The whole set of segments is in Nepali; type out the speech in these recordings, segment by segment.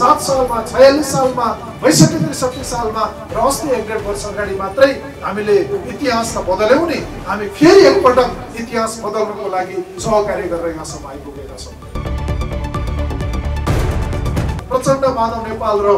7 साल में 46 साल में भैसठी 63 साल में र अस्ति 1.5 वर्ष अगाडि मात्रै हामीले इतिहास त बदल्यौं नि हामी फेरि एकपटक इतिहास बदल्नको लागि सहकार्य गरेर यहाँसम्म आइपुगेका छौं। प्रचण्ड माधव नेपाल र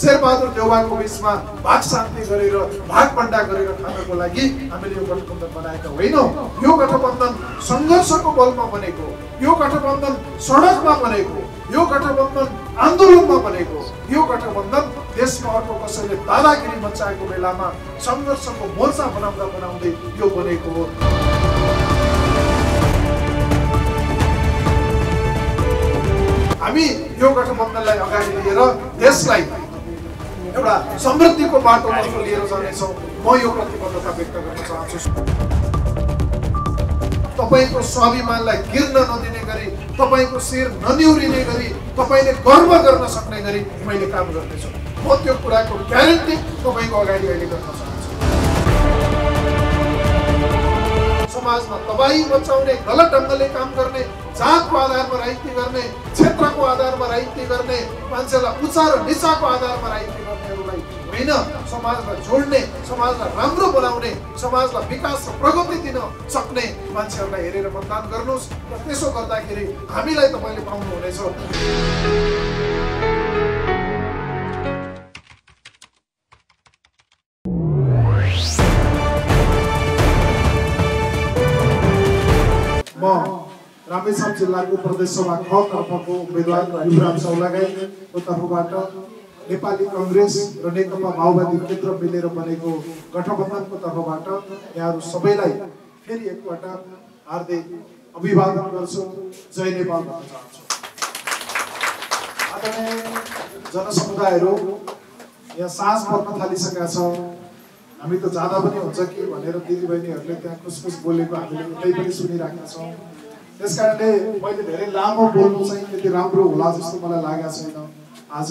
शेरबहादुर देउवाको बीचमा भाग शान्ति गरेर भागभण्डा गरेर खानको लागि हामीले यो गठबन्धन बनाएका होइनौं। यो गठबन्धन संघर्षको बलमा बनेको, यो गठबन्धन सडकमा बनेको, यो गठबन्धन आन्दोलनमा बनेको, यो गठबन्धन देशमा अर्को कसैले दादागिरी मचाएको बेलामा संघर्षको मोर्चा बनाउँदा बनाउँदै यो बनेको हो। हामी यो गठबन्धनलाई अगाडि लिएर देशलाई एउटा समृद्धिको बाटोमा लिएर जानेछौँ। म यो प्रतिबद्धता व्यक्त गर्न चाहन्छु। तपाईको स्वाभिमानलाई गिर्न नदिने गरी, तपाईको शिर ननिउरिने गरी, तपाईले गर्व गर्न सक्ने गरी मैले काम गर्दैछु। म त्यो कुराको ग्यारेन्टी तपाईको अगाडि अहिले गर्न चाहन्छु। समाजमा तबाही बचाउने, गलत ढंगले काम गर्ने, जातको आधारमा राजनीति गर्ने, क्षेत्रको आधारमा राजनीति गर्ने, मान्छेलाई उचा र निचाको आधारमा राजनीति गर्नेहरूलाई होइन, समाजलाई जोड्ने, समाजलाई राम्रो बनाउने, समाजलाई विकास र प्रगति दिन सक्ने मान्छेहरूलाई हेरेर मतदान गर्नुस् र त्यसो गर्दाखेरि हामीलाई तपाईले पाउनु हुनेछ। रामेछाप जिल्लाको प्रदेश सभा ख तर्फको उम्मेदवार युवराज सौलागाईको तर्फबाट नेपाली कांग्रेस र नेकपा माओवादी मित्र मिलेर बनेको गठबन्धनको तर्फबाट यहाँहरु सबैलाई फेरि एकपटक हार्दिक अभिवादन गर्छु। जय नेपाल भन्न चाहन्छु। आदरणीय जनसमुदायहरु, यहाँ सास पर्न थालिसकेका छ। हामी त ज्यादा पनि हुन्छ कि भनेर दिदीबहिनीहरुले त्यहाँ खुसखुस बोलेको हामीले उतै पनि सुनिराखेका छौं। इस कारण मैं धेरै लामो बोल्नु चाहिँ त्यति राम्रो होला जस्तो मलाई लागेको छैन। आज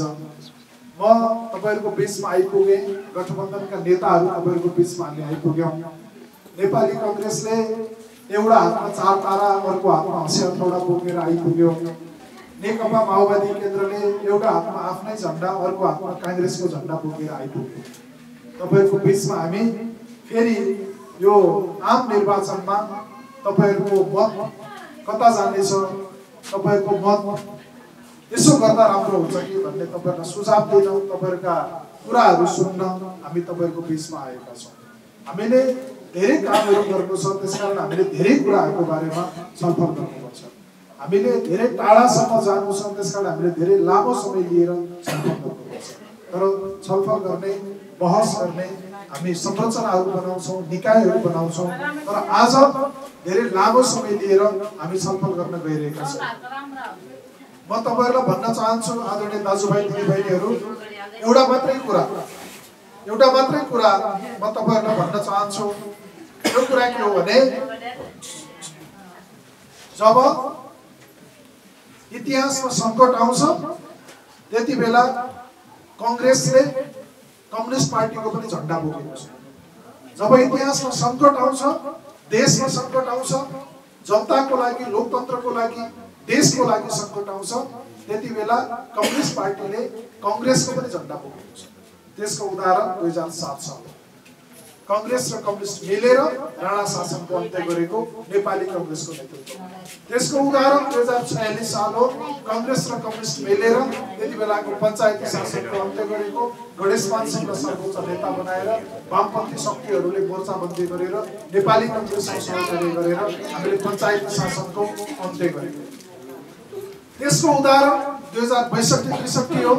म तपाईहरुको बीचमा आइपुगे, गठबन्धनका नेताहरु तपाईहरुको बीचमा हामी आइपुग्यौं। नेपाली कांग्रेसले एउटा हातमा 4 तारा अर्को हातमा हँसे हथौडा बोकेर आइपुग्यो। नेकपा माओवादी केन्द्रले एउटा हातमा आफ्नै झण्डा अर्को हातमा कांग्रेसको झण्डा बोकेर आइपुग्यो। तपाईहरुको बीचमा हामी फेरि यो आम निर्वाचनमा तपाईहरुको मत कता जाने तपाईको मत यसो गर्दा राम्रो हुन्छ कि भन्ने तपाईहरुलाई सुझाव दिन, तपाईहरुका कुराहरु सुन्न हामी तपाईहरुको बीचमा आएका छौं। हामीले धेरै कामहरु गर्नु छ, त्यसकारण हामीले धेरै कुराहरुको बारेमा छलफल गर्नुपर्छ। हामीले धेरै टाढासम्म जानु छ, त्यसकारण हामीले धेरै लामो समय लिएर छलफल गर्नुपर्छ। तर छलफल गर्ने, बहस गर्ने, हामी संरचनाहरु बनाउँछौं, निकायहरु बनाउँछौं, तर आज धेरै लामो समय लिएर हामी छलफल गर्न गइरहेका छौं। म तपाईहरुलाई भन्न चाहन्छु आदरणीय दाजुभाइ दिदीबहिनीहरु, एउटा मात्रै कुरा म तपाईहरुलाई भन्न चाहन्छु। त्यो कुरा के हो भने, जब इतिहासमा संकट आउँछ त्यतिबेला कांग्रेसले कम्युनिस्ट पार्टीको पनि झण्डा बोकेको छ। जब इतिहासमा संकट आउँछ, देशमा संकट आउँछ, जनताको लागि, लोकतन्त्रको लागि, देशको लागि संकट आउँछ, त्यतिबेला कम्युनिस्ट पार्टीले कांग्रेसको पनि झण्डा बोकेको छ। त्यसको उदाहरण 2007 साल कांग्रेस र कम्युनिस्ट मिलेर राणा शासनको अन्त्य गरेको नेपाली कांग्रेसको नेतृत्व। त्यसको उदाहरण 2046 साल हो, कांग्रेस र कम्युनिस्ट मिलेर त्यति बेलाको पञ्चायती शासनको अन्त्य गरेको, गणेशमान सिंहलाई सर्वोच्च नेता बनाएर वामपन्थी शक्तिहरूले मोर्चाबन्दी गरेर नेपाली कांग्रेसको सहकार्य गरेर हामीले पञ्चायती शासनको अन्त्य गरेको। त्यसको उदाहरण 2062-63 हो,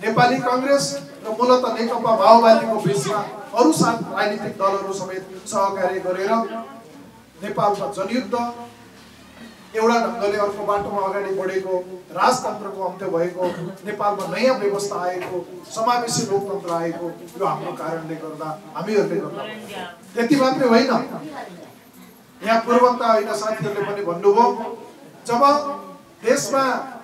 नेपाली कांग्रेस र मूलत नेकपा माओवादीको बीचमा अरु सात राजनीतिक दलहरु समेत सहकार्य गरेर नेपालमा जनयुद्ध एउटा ढंगले अर्को बाटोमा अगाडि बढेको, राजतन्त्रको अन्त्य भएको, नेपालमा नयाँ व्यवस्था आएको, समावेशी लोकतन्त्र आएको, यो हाम्रो कारणले गर्दा, हामीहरुले गर्दा। त्यति मात्रै होइन, यहाँ पूर्वका होइन साथीहरुले पनि भन्नुभयो, जब देशमा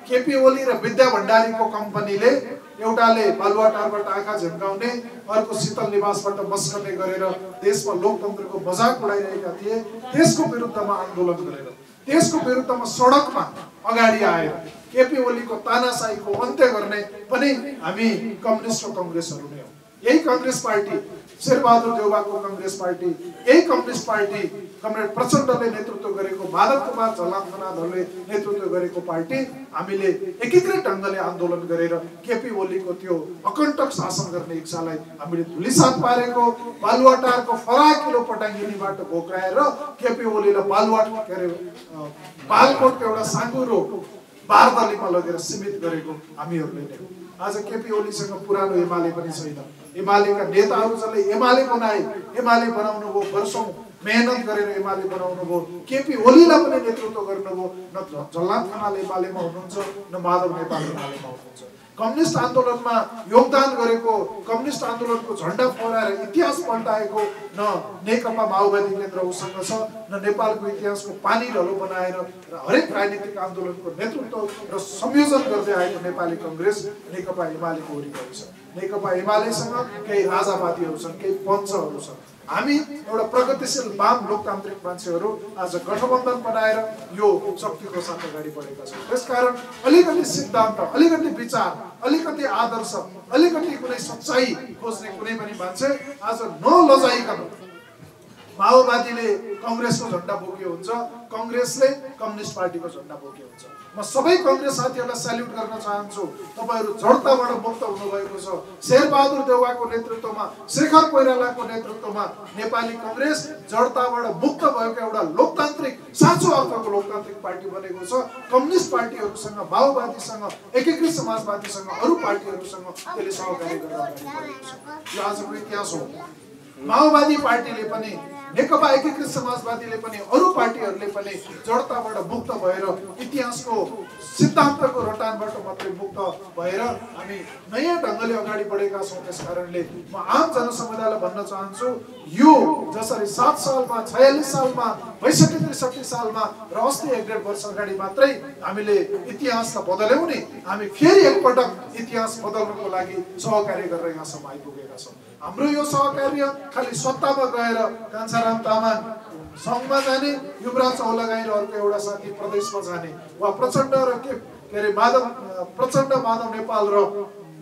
केपी ओली र विद्या भण्डारीको कम्पनीले एउटाले बालुवाटारबाट आँखा झिम्काउने, अर्को शीतल निवासबाट मस्कने गरेर देशमा लोकतन्त्रको मजाक उडाइरहेका थिए, त्यसको विरुद्धमा आन्दोलन गरेर त्यसको विरुद्धमा सडकमा अगाडि आयो। केपी ओलीको तानाशाहीको अन्त्य गर्ने पनि हामी कम्युनिस्ट र कांग्रेसहरु नै हो। यही कांग्रेस पार्टी, शेरबहादुर देउवाको कांग्रेस पार्टी, यही कम्युनिस्ट पार्टी कमरेड प्रचण्डले नेतृत्व गरेको, माधव कुमार झलाकनाथहरुले नेतृत्व गरेको पार्टी हामीले एकीकृत ढंगले आन्दोलन गरेर केपी ओलीको त्यो अकण्टक शासन गर्ने इच्छालाई हामीले धुलिसात पारेको, बालुवाटारको फराकिलो पटाङ्गिनीबाट घोक्राएर केपी ओलीले बालुवाट गरे बालकोटको एउटा साँगुरो बारदलीमा लगेर सीमित गरेको हामीहरुले नै हो। आज केपी ओलीसँग पुरानो एमाले पनि छैन। एमालेका नेताहरुले एमाले बनाए, एमाले बनाउनु भो, वर्षौं मेहनत गरेर एमाले बनाउनु भो। केपी ओलीले पनि नेतृत्व गर्नुभयो। न जल्लाद खनाल एमालेमा हुनुहुन्छ, न माधव नेपाल एमालेमा हुनुहुन्छ। कम्युनिस्ट आन्दोलनमा योगदान गरेको, कम्युनिस्ट आन्दोलनको झण्डा फहराएर इतिहास पल्टाएको न नेकपा माओवादी केन्द्र उसँग छ, न नेपालको इतिहासको पानी ढलो बनाएर हरेक राजनीतिक आन्दोलनको नेतृत्व र संयोजन गर्दै आएको नेपाली कांग्रेस नेकपा एमालेको वरिपरि छ। नेकपा एमालेसँग केही राजावादीहरु छन्, केही पञ्चहरु छन्। हामी एउटा प्रगतिशील वाम लोकतान्त्रिक मान्छेहरु आज गठबन्धन बनाएर यो शक्तिको साथ अगाडि बढेका छौं। त्यसकारण अलिकति सिद्धान्त, अलिकति विचार, अलिकति आदर्श, अलिकति कुनै सच्चाई खोज्ने कुनै पनि मान्छे आज नलजाइकन माओवादीले कांग्रेसको झण्डा बोक्यो हुन्छ, कांग्रेसले कम्युनिस्ट पार्टीको झण्डा बोक्यो हुन्छ। म सबै कांग्रेस साथीहरुलाई सल्युट गर्न चाहन्छु। तपाईहरु जडताबाट मुक्त हुनु भएको छ। शेरबहादुर देउवाको नेतृत्वमा, शेखर कोइरालाको नेतृत्वमा नेपाली कांग्रेस जडताबाट मुक्त भएको एउटा लोकतान्त्रिक, साँचो अर्थको लोकतान्त्रिक पार्टी बनेको छ। कम्युनिस्ट पार्टीहरुसँग, माओवादीसँग, एकीकृत समाजवादीसँग, अरु पार्टीहरुसँग त्यसले सहकार्य गर्न थालेको छ। यो आजको इतिहास हो। माओवादी पार्टीले पनि, नेकपा एकीकृत समाजवादीले पनि, अरु पार्टीहरुले पनि जडताबाट मुक्त भएर इतिहासको सिद्धान्तको रटानबाट मात्रै मुक्त भएर हामी नयाँ ढंगले अगाडि बढेका छौं। त्यसकारणले म आम जनसमुदायलाई भन्न चाहन्छु, यो जसरी 7 सालमा, 46 सालमा, 62 63 सालमा र 80-100 वर्ष अगाडि मात्रै हामीले इतिहासलाई बदल्यौं नि, हामी फेरि एकपटक इतिहास बदल्नको लागि सहकार्य गरेर यहाँसम्म आइपुगेका छौं। हाम्रो यो सहकार्य खाली सत्तामा गएर कान्छाराम तामाङ संघमा जाने, युवराज चौलागाई र अर्को एउटा साथी प्रदेशमा जाने, वा प्रचण्ड र माधव नेपाल र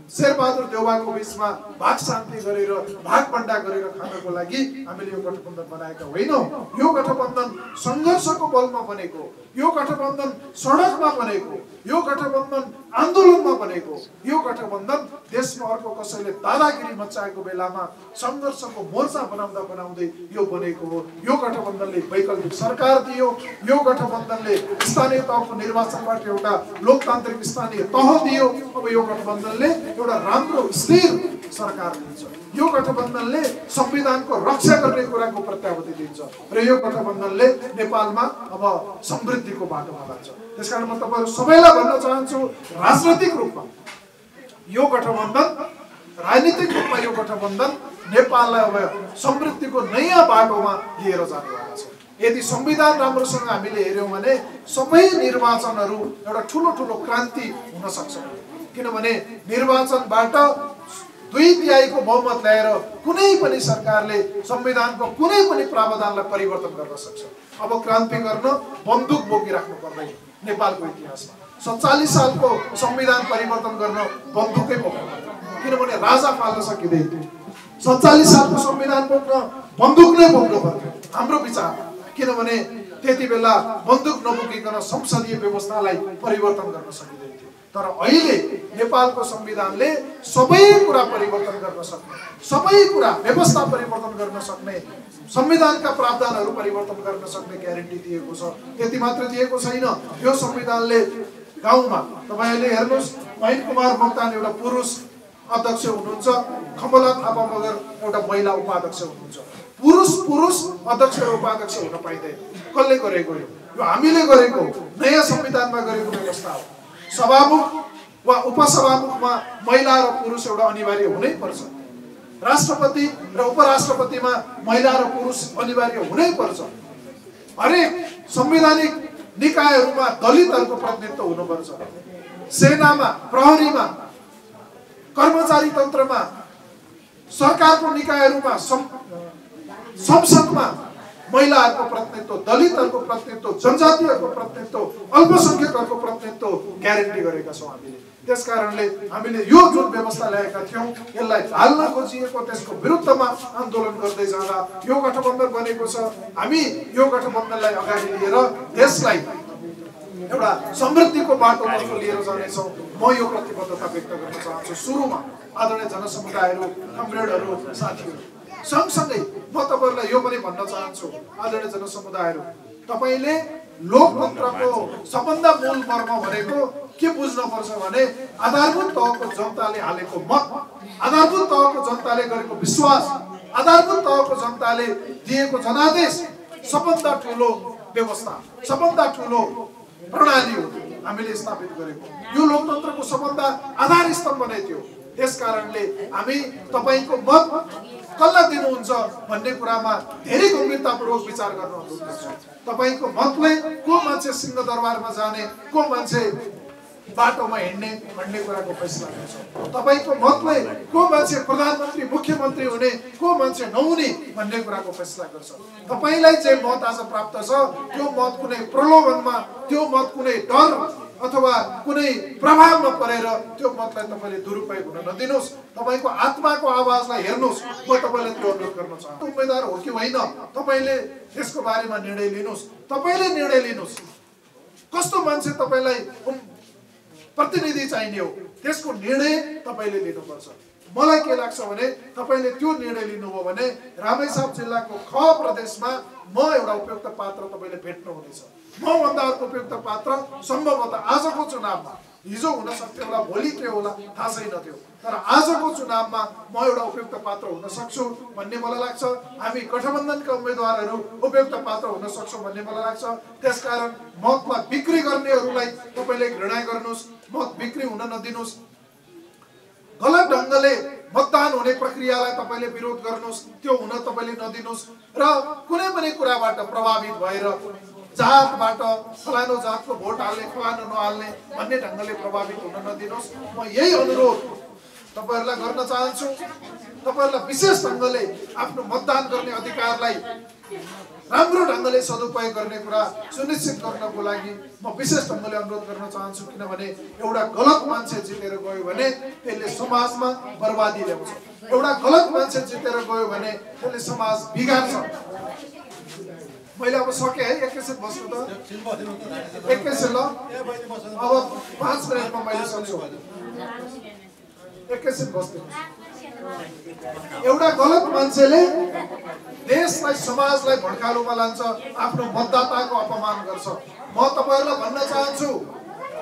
शेरबहादुर देउवाको बीचमा भाग शान्ति गरेर, भाग बण्डा गरेर खानको लागि हामीले यो गठबन्धन बनाएका होइनौ। यो गठबन्धन संघर्षको बलमा बनेको, यो गठबन्धन सडकमा बनेको, यो गठबन्धन आन्दोलनमा बनेको, यो गठबन्धन देशमा अर्को कसैले दादागिरी मचाएको बेलामा संघर्षको मोर्चा बनाउँदा बनाउँदै यो बनेको हो। यो गठबन्धनले वैकल्पिक सरकार दियो, यो गठबन्धनले स्थानीय तहको निर्वाचनबाट एउटा लोकतान्त्रिक स्थानीय तह दियो। अब यो गठबन्धनले एउटा राम्रो स्थिर सरकार दिन्छ, यो गठबन्धनले संविधानको रक्षा गर्ने कुराको प्रत्याभूति दिन्छ र यो गठबन्धनले नेपालमा अब समृद्धिको बाटोमा लाग्छ। त्यसकारण म तपाईहरु सबैलाई भन्न चाहन्छु, राजनीतिक रूपमा यो गठबन्धन, राजनीतिक रूपमा यो गठबन्धन नेपाललाई अब समृद्धिको नयाँ बाटोमा लिएर जानेवाला छ। यदि संविधान राम्रोसँग हामीले हेर्यौं भने सबै निर्वाचनहरु एउटा ठूलो ठूलो क्रान्ति हुन सक्छ। किनभने निर्वाचनबाट 2/3 को बहुमत ल्याएर कुनै पनि सरकारले संविधानको कुनै पनि प्रावधानलाई परिवर्तन गर्न सक्छ। अब क्रान्ति गर्न बन्दुक बोकिराख्नु पर्दैन। नेपालको इतिहासमा 47 सालको संविधान परिवर्तन गर्न बन्दुकै बोक्नु पर्छ, किनभने राजा पाल्न सकिँदैन। 47 सालको संविधान बोक्न बन्दुक नै बोक्नु पर्छ हाम्रो विचारमा, किनभने त्यति बेला बन्दुक नबोकिकन संसदीय व्यवस्थालाई परिवर्तन गर्न सकिँदैन। तर अहिले नेपालको संविधानले सबै कुरा परिवर्तन गर्न सक्ने, सबै कुरा व्यवस्था परिवर्तन गर्न सक्ने, संविधानका प्रावधानहरू परिवर्तन गर्न सक्ने ग्यारेन्टी दिएको छ। त्यति मात्र दिएको छैन, यो संविधानले गाउँमा तपाईहरुले हेर्नुस्, महेन्द्र कुमार मोक्तान एउटा पुरुष अध्यक्ष हुनुहुन्छ, खमला थापा मगर एउटा महिला उपाध्यक्ष हुनुहुन्छ। पुरुष अध्यक्ष र उपाध्यक्ष हुन पाइँदैन। कसले गरेको हो? यो हामीले गरेको नयाँ संविधानमा गरेको व्यवस्था हो। सभामुख वा उपसभामुखमा महिला र पुरुष एउटा अनिवार्य हुनै पर्छ। राष्ट्रपति र उपराष्ट्रपतिमा महिला र पुरुष अनिवार्य हुनै पर्छ। हरेक संवैधानिक निकायहरूमा दलितहरूको प्रतिनिधित्व हुनुपर्छ। सेनामा, प्रहरीमा, कर्मचारी तन्त्रमा, सरकारको निकायहरूमा, संसदमा महिलाहरूको प्रतिनिधित्व, दलितहरूको प्रतिनिधित्व, जनजातिहरूको प्रतिनिधित्व, अल्पसंख्यकहरूको प्रतिनिधित्व ग्यारेन्टी गरेका छौं हामीले। त्यसकारणले हामीले यो जुन व्यवस्था ल्याएका थियौं यसलाई हाल्न खोजिएको, त्यसको विरुद्धमा आन्दोलन गर्दै जाँदा यो गठबन्धन बनेको छ। हामी यो गठबन्धनलाई अगाडि लिएर देशलाई एउटा समृद्धिको बाटोतर्फ लिएर जाने छौं। म यो प्रतिबद्धता व्यक्त गर्न चाहन्छु। सुरुमा आदरणीय जनसमुदायहरु, कमरेडहरु, साथीहरु, सँगसँगै म तपाईहरुलाई यो पनि भन्न चाहन्छु, आदरणीय जनसमुदायहरु, तपाईले लोकतन्त्रको सबभन्दा मूल मर्म भनेको के बुझ्नु पर्छ भने आधारभूत तहको जनताले हालेको मत, आधारभूत तहको जनताले गरेको विश्वास, आधारभूत तहको जनताले दिएको जनादेश सबभन्दा ठूलो व्यवस्था, सबभन्दा ठूलो प्रणाली हो हामीले स्थापित गरेको। यो लोकतन्त्रको सबभन्दा आधार स्तम्भ नै थियो। त्यसकारणले हामी तपाईको मत कल्ला दिनुहुन्छ भन्ने कुरामा धेरै गम्भीरतापूर्वक विचार गर्नुपर्छ। तपाईको मतले को मान्छे सिंहदरबारमा जाने, को मान्छे बाटोमा हिँड्ने भन्ने कुराको फैसला हुन्छ। तपाईको मतले को मान्छे प्रधानमन्त्री, मुख्यमन्त्री हुने, को मान्छे नहुने भन्ने कुराको फैसला गर्छ। तपाईलाई जे मत आज प्राप्त छ त्यो मत कुनै प्रलोभनमा, त्यो मत कुनै डर अथवा कुनै प्रभावमा परेर त्यो मतलाई तपाईले दुरुपयोग हुन नदिनुस्। तपाईको आत्माको आवाजलाई हेर्नुस्। म तपाईलाई त्यो अनुरोध गर्न चाहन्छु। उम्मेदवार हो कि होइन तपाईले त्यसको बारेमा निर्णय लिनुस्। तपाईले निर्णय लिनुस् कस्तो मान्छे तपाईलाई प्रतिनिधि चाहिने हो, त्यसको निर्णय तपाईले लिनुपर्छ। मलाई के लाग्छ भने तपाईले त्यो निर्णय लिनुभयो भने रामेछाप जिल्लाको ख प्रदेशमा म एउटा उपयुक्त पात्र तपाईले भेट्नु हुनेछ। मभन्दा अर्को उपयुक्त पात्र सम्भवतः आजको चुनावमा, हिजो हुन सक्थ्यो होला, भोलि के होला थाहा छैन थियो, तर आजको चुनावमा म एउटा उपयुक्त पात्र हुन सक्छु भन्ने मलाई लाग्छ। हामी गठबन्धनका उम्मेदवारहरू उपयुक्त पात्र हुन सक्छौं भन्ने मलाई लाग्छ। त्यसकारण मतमा बिक्री गर्नेहरूलाई तपाईले घृणा गर्नुस्, मत बिक्री हुन नदिनुस्। गलत ढंगले मतदान हुने प्रक्रियालाई तपाईले विरोध गर्नुस्, त्यो हुन तपाईले नदिनुस्। र कुनै पनि कुराबाट प्रभावित भएर जातबाट फलानो जातको भोट हाल्ने, फलानो नहाल्ने भन्ने ढङ्गले प्रभावित हुन नदिनुस्। म यही अनुरोध तपाईहरुलाई गर्न चाहन्छु। तपाईहरुलाई विशेष ढङ्गले आफ्नो मतदान गर्ने अधिकारलाई राम्रो ढङ्गले सदुपयोग गर्ने कुरा सुनिश्चित गर्नको लागि म विशेष ढङ्गले अनुरोध गर्न चाहन्छु, किनभने एउटा गलत मान्छे जितेर गयो भने त्यसले समाजमा बर्बादी ल्याउँछ। एउटा गलत मान्छे जितेर गयो भने त्यसले समाज बिगार्छ। मैले अब सके है, एकैछिन बस्नु त, एकैछिन ल, अब 5 मिनेटमा मैले सक्छु, एकैछिन बस्नु। एउटा गलत मान्छेले देशलाई, समाजलाई भड्कालोमा लान्छ, आफ्नो मतदाताको अपमान गर्छ। म तपाईहरुलाई भन्न चाहन्छु,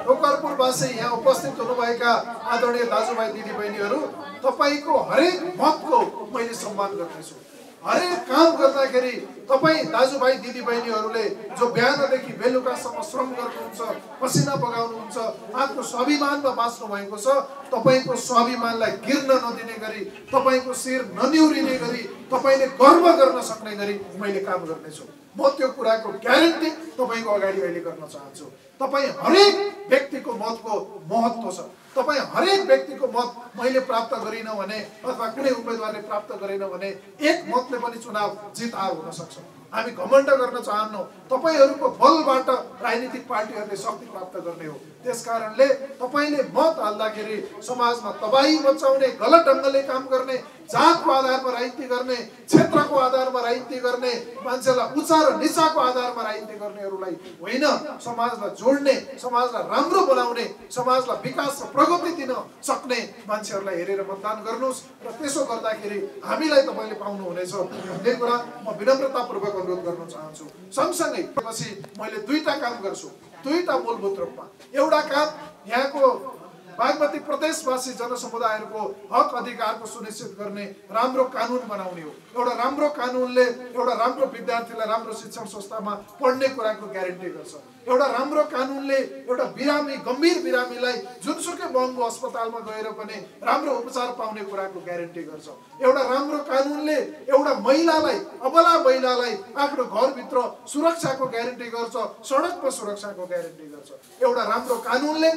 टोकरपुरवासी, यहाँ उपस्थित हुनुभएका आदरणीय दाजुभाइ दिदीबहिनीहरु, तपाईको हरेक मतको मैले सम्मान गर्दछु। हरेक काम गर्दाखेरि तपाई दाजुभाइ दिदीबहिनीहरूले जो बिहानदेखि बेलुकासम्म श्रम गर्नुहुन्छ, पसिना बगाउनुहुन्छ, आफ्नो स्वाभिमानमा बाँच्नु भएको छ, तपाईको स्वाभिमानलाई गिर्न नदिने गरी, तपाईको शिर ननिउरिने गरी, तपाईले गर्व गर्न सक्ने गरी मैले काम गर्नेछु। म त्यो कुराको ग्यारेन्टी तपाईको अगाडि अहिले गर्न चाहन्छु। तपाई हरेक व्यक्तिको मतको महत्त्व छ। तपाई हरेक व्यक्तिको मत मैले प्राप्त गरिन भने अथवा कुनै उम्मेदवारले प्राप्त गरेन भने एक मतले पनि चुनाव जित आउ हुन सक्छ। हामी घमण्ड गर्न चाहन्नौ। तपाईहरुको बलबाट राजनीतिक पार्टीहरुले शक्ति प्राप्त गर्ने हो। त्यसकारणले तपाईले मत हाल्दाखेरि समाजमा तबाही मचाउने, गलत ढंगले काम गर्ने, जातको आधारमा राजनीति गर्ने, क्षेत्रको आधारमा राजनीति गर्ने, मान्छेलाई उचा र निचाको आधारमा राजनीति गर्नेहरुलाई होइन, समाजलाई जोड्ने, समाजलाई राम्रो बनाउने, समाजलाई विकास र प्रगति दिन सक्ने मान्छेहरुलाई हेरेर मतदान गर्नुस्। र त्यसो गर्दाखेरि हामीलाई तपाईले पाउनु हुनेछ भन्ने कुरा म विनम्रतापूर्वक अनुरोध गर्न चाहन्छु। सँगसँगै पछि मैले दुईटा काम गर्छु, दुईटा मूलभूत रूपमा। एउटा काम यहाँको बागमती प्रदेशवासी जनसमुदायहरुको हक अधिकारको सुनिश्चित गर्ने राम्रो कानून बनाउने हो। एउटा राम्रो कानूनले एउटा राम्रो विद्यार्थीलाई राम्रो शिक्षण संस्थामा पढ्ने कुराको ग्यारेन्टी गर्छ। एउटा राम्रो कानूनले एउटा बिरामी, गम्भीर बिरामीलाई जुनसुकै महँगो अस्पतालमा गएर पनि राम्रो उपचार पाउने कुराको ग्यारेन्टी गर्छ। एउटा राम्रो कानूनले एउटा महिलालाई, अबला महिलालाई आफ्नो घरभित्र सुरक्षाको ग्यारेन्टी गर्छ, सडकमा सुरक्षाको ग्यारेन्टी गर्छ। एउटा राम्रो कानूनले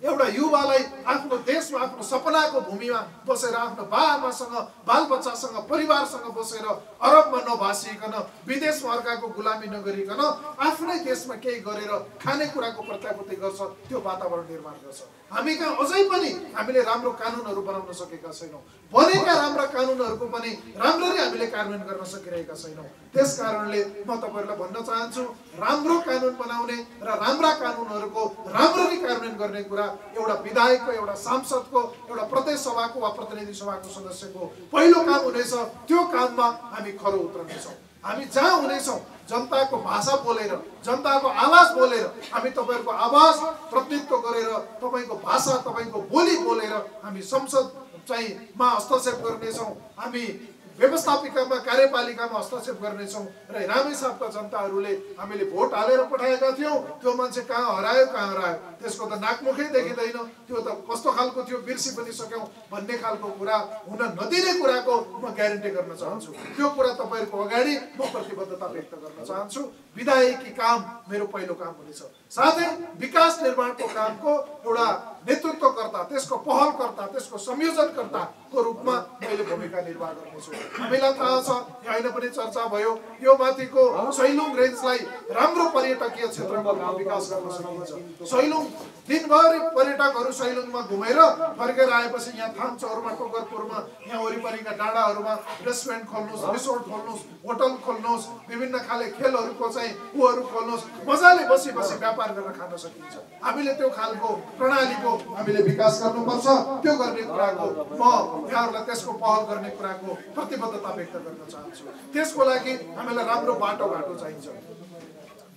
एउटा युवालाई आफ्नो देशमा आफ्नो सपनाको भूमिमा बसेर आफ्नो बाबासँग बालबच्चासँग परिवारसँग बसेर अरबमा नभासिकन विदेशमा अर्काको गुलामी नगरिकन आफ्नै देशमा केही गरेर खानेकुराको प्रत्याभूति गर्छ, त्यो वातावरण निर्माण गर्छ। हामी कहाँ अझै पनि हामीले राम्रो कानुनहरू बनाउन सकेका छैनौं, बनेका राम्रा कानुनहरूको पनि राम्ररी हामीले कार्यान्वयन गर्न सकिरहेका छैनौं। त्यसकारणले म तपाईहरुलाई भन्न चाहन्छु, राम्रो कानुन बनाउने र राम्रा कानुनहरूको राम्ररी कार्यान्वयन गर्ने कुरा एउटा विधायकको, एउटा सांसदको, एउटा प्रदेश सभाको वा प्रतिनिधि सभाको सदस्यको पहिलो काम हुनेछ। त्यो काममा हामी खरो उत्रनेछौं। हामी जहाँ हुनेछौं जनताको भाषा बोलेर, जनताको आवाज बोलेर, हामी तपाईहरुको आवाज प्रतिनिधित्व गरेर, तपाईको भाषा तपाईको बोली बोलेर हामी संसद चाहिँ मा हस्तक्षेप गर्नेछौं, हामी व्यवस्थापिकामा कार्यपालिकामा हस्तक्षेप गर्नेछौं। र रामेछापका जनताहरूले हामीले भोट हालेर पठाएका थियौं, त्यो मान्छे कहाँ हरायो, त्यसको त नाकमुखै देखिदैन, त्यो त कस्तो खालको थियो बिर्सि पनि सक्यौं भन्ने खालको कुरा हुन नदिने कुराको म ग्यारेन्टी गर्न चाहन्छु। त्यो कुरा तपाईहरुको अगाडि म प्रतिबद्धता व्यक्त गर्न चाहन्छु। विधायकी काम मेरो पहिलो काम हुनेछ। साथै विकास निर्माणको कामको एउटा नेतृत्वकर्ता, त्यसको पहलकर्ता, त्यसको संयोजनकर्ताको रूपमा मैले भूमिका निर्वाह गर्नेछु। हामीलाई थाहा छ, यहाँ अहिले पनि चर्चा भयो, यो माथिको सैलुङ रेन्जलाई राम्रो पर्यटकीय क्षेत्रको विकास गर्न सकिन्छ। सैलुङ दिनभरि पर्यटकहरू सैलुङमा घुमेर फर्केर आएपछि यहाँ थाम्चौरमा, टोगरपुरमा, यहाँ वरिपरिका डाँडाहरूमा रेस्टुरेन्ट खोल्नुहोस्, रिसोर्ट खोल्नुहोस्, होटल खोल्नुहोस्, विभिन्न खाले खेलहरूको चाहिँ ऊहरू खोल्नुहोस्, मजाले बसी बसी व्यापार गरेर खान सकिन्छ। हामीले त्यो खालको प्रणालीको हामीले विकास गर्नुपर्छ। त्यो गर्ने कुराको म यहाँहरुलाई त्यसको पहल गर्ने कुराको प्रतिबद्धता व्यक्त गर्न चाहन्छु। त्यसको लागि हामीलाई राम्रो बाटोघाटो चाहिन्छ।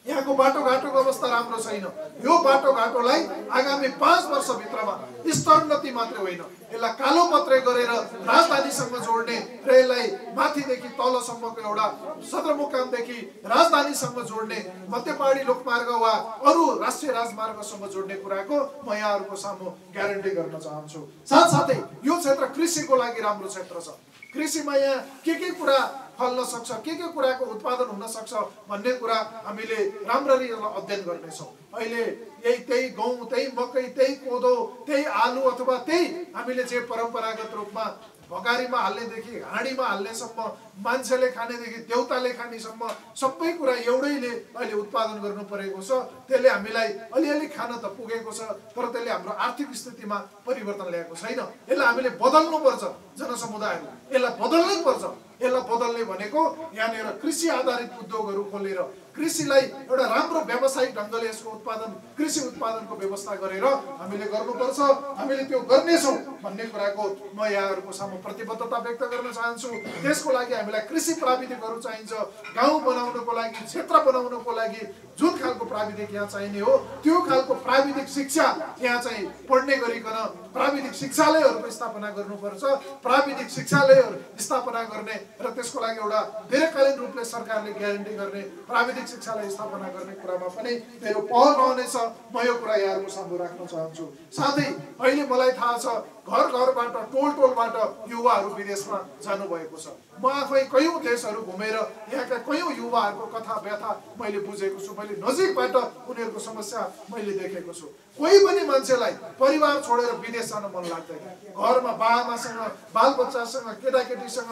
यहाँको बाटोघाटोको अवस्था राम्रो छैन। यो बाटोघाटोलाई आगामी 5 वर्ष भित्रमा स्तरोन्नति मात्र होइन, यसलाई कालो पत्रे गरेर राजधानीसँग जोड्ने र यसलाई माथिदेखि तलसम्मको एउटा सदरमुकामदेखि राजधानीसँग जोड्ने, मध्यपहाडी लोकमार्ग वा अरू राष्ट्रिय राजमार्गसँग जोड्ने कुराको म यहाँहरुको सामु ग्यारेन्टी गर्न चाहन्छु। साथसाथै यो क्षेत्र कृषिको लागि राम्रो क्षेत्र छ। कृषिमा यहाँ के कुरा फल्न सक्छ, के कुराको उत्पादन हुन सक्छ भन्ने कुरा हामीले राम्ररी अध्ययन गर्नेछौँ। अहिले यही त्यही गहुँ, त्यही मकै, त्यही कोदो, त्यही आलु अथवा त्यही हामीले जे परम्परागत रूपमा भगारीमा हाल्नेदेखि हाँडीमा हाल्नेसम्म, मान्छेले खानेदेखि देउताले खानेसम्म सबै कुरा एउटैले अहिले उत्पादन गर्नु परेको छ। त्यसले हामीलाई अलिअलि खान त पुगेको छ, तर त्यसले हाम्रो आर्थिक स्थितिमा परिवर्तन ल्याएको छैन। यसलाई हामीले बदल्नुपर्छ। जनसमुदायहरू यसलाई बदल्नै पर्छ। यसलाई बदल्ने भनेको यहाँनिर कृषि आधारित उद्योगहरू खोलेर, कृषिलाई एउटा राम्रो व्यावसायिक ढंगले यसको उत्पादन, कृषि उत्पादनको व्यवस्था गरेर हामीले गर्नुपर्छ। हामीले त्यो गर्नेछौँ भन्ने कुराको म यहाँहरुको सामु प्रतिबद्धता व्यक्त गर्न चाहन्छु। त्यसको लागि हामीलाई कृषि प्राविधिकहरू चाहिन्छ। गाउँ बनाउनको लागि, क्षेत्र बनाउनको लागि जुन खालको प्राविधिक यहाँ चाहिने हो, त्यो खालको प्राविधिक शिक्षा यहाँ चाहिँ पढ्ने गरिकन प्राविधिक शिक्षालयहरूको स्थापना गर्नुपर्छ। प्राविधिक शिक्षालयहरू स्थापना गर्ने र त्यसको लागि एउटा दीर्घकालीन रूपले सरकारले ग्यारेन्टी गर्ने प्राविधिक शिक्षालय स्थापना गर्ने कुरामा पनि मेरो पहल रहनेछ। म यो कुरा यहाँहरुको सामु राख्न चाहन्छु। साथै अहिले मलाई थाहा छ, घर घरबाट, टोलबाट युवाहरू विदेशमा जानुभएको छ। म आफै कयौं देशहरू घुमेर यहाँका कयौं युवाहरूको कथा व्यथा मैले बुझेको छु, मैले नजिकबाट उनीहरूको समस्या मैले देखेको छु। कोही पनि मान्छेलाई परिवार छोडेर विदेश जान मन लाग्दैन। घरमा बाबाआमासँग, बालबच्चासँग, केटाकेटीसँग,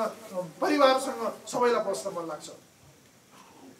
परिवारसँग सबैलाई बस्न मन लाग्छ।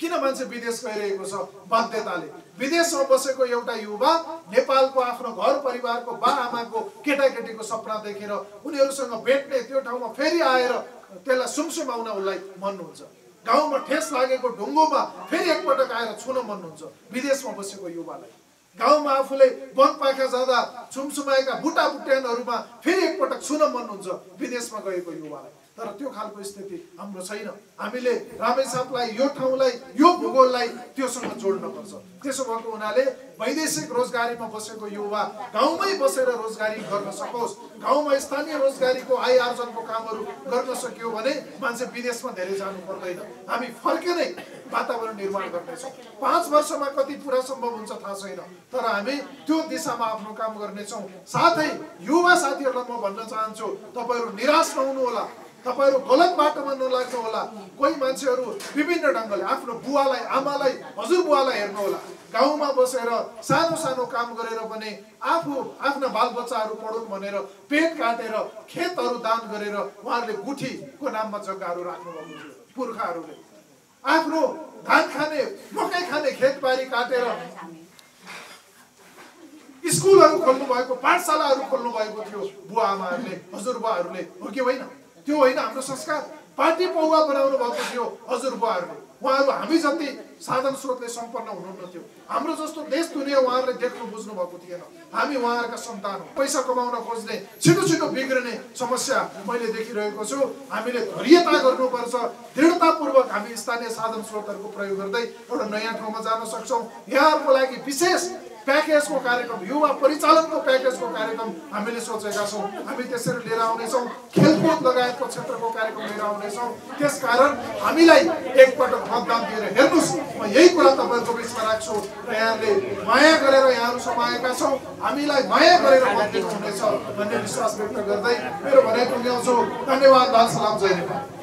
किन मान्छे विदेश गइरहेको छ? बाध्यताले। विदेशमा बसेको एउटा युवा नेपालको आफ्नो घर परिवारको, बाआमाको, केटाकेटीको सपना देखेर उनीहरूसँग भेट्ने, त्यो ठाउँमा फेरि आएर त्यसलाई सुमसुमाउन उनलाई मन हुन्छ। गाउँमा ठेस लागेको ढुङ्गोमा फेरि एकपटक आएर छुन मन हुन्छ विदेशमा बसेको युवालाई। गाउँमा आफूले वनपाखा जाँदा छुमसुमाएका बुटाबुट्यानहरूमा फेरि एकपटक छुन मन हुन्छ विदेशमा गएको युवालाई। तर त्यो खालको स्थिति हाम्रो छैन। हामीले रामेछापलाई, यो ठाउँलाई, यो भूगोललाई त्योसँग जोड्नुपर्छ। त्यसो भएको हुनाले वैदेशिक रोजगारीमा बसेको युवा गाउँमै बसेर रोजगारी गर्न सकोस्। गाउँमा स्थानीय रोजगारीको, आय आर्जनको कामहरू गर्न सकियो भने मान्छे विदेशमा धेरै जानु पर्दैन। हामी फर्केरै वातावरण निर्माण गर्नेछौँ। 5 वर्षमा कति पुरा सम्भव हुन्छ थाहा छैन, तर हामी त्यो दिशामा आफ्नो काम गर्नेछौँ। साथै युवा साथीहरूलाई म भन्न चाहन्छु, तपाईँहरू निराश नहुनुहोला। तपाईहरु गलत बाटोमा नलाग्नु होला। कोही मान्छेहरु विभिन्न ढंगले आफ्नो बुवालाई आमालाई हजुरबुवालाई हेर्नु होला। गाउँमा बसेर सानो सानो काम गरेर पनि आफू आफ्ना बालबच्चाहरु पढुन् भनेर पेट काटेर खेतहरु दान गरेर उहाँहरूले गुठीको नाममा जग्गाहरु राख्नु भएको थियो। पुर्खाहरुले आफ्नो धान खाने मकै खाने खेतबारी काटेर स्कूलहरु खोल्नु भएको पाठशालाहरु खोल्नु भएको थियो। बुवा आमाहरुले हजुरबुवाहरुले हो कि होइन? त्यो होइन हाम्रो संस्कार। पार्टी पौवा बनाउनु भएको थियो हजुरबुवाहरुले। उहाँहरु हामी जति साधन स्रोतले सम्पन्न हुनुहुन्थ्यो। हाम्रो जस्तो देश दुनिया उहाँहरुले देख्नु बुझ्नु भएको थिएन। हामी उहाँहरुका सन्तान हौ। पैसा कमाउन खोज्ने छिटो छिटो बिग्रने समस्या मैले देखिरहेको छु। हामीले धैर्यता गर्नुपर्छ। दृढतापूर्वक हामी स्थानीय साधन स्रोतहरुको प्रयोग गर्दै एउटा नयाँ ठाउँमा जान सक्छौं। यहाँहरुको लागि विशेष पैकेज को कार्यक्रम युवा परिचालन को पैकेज को कार्यक्रम हामीले सोचेका छौं। हामी त्यसरी लिएर आउने छौं। खेलकुद लगायतको क्षेत्रको कार्यक्रम लिएर आउने छौं। त्यसकारण हामीलाई एक पटक मतदान दिएर हेर्नुस्। म यही कुरा तपाईहरुको बीचमा राख्छु र यहाँले माया गरेर यहाँहरु समाएका छौं। हामीलाई माया गरेर भोट दिनुहुनेछ भन्ने विश्वास व्यक्त गर्दै मेरो भनाइ टुङ्ग्याउँछु। धन्यवाद। लाल सलाम। जय नेपाल।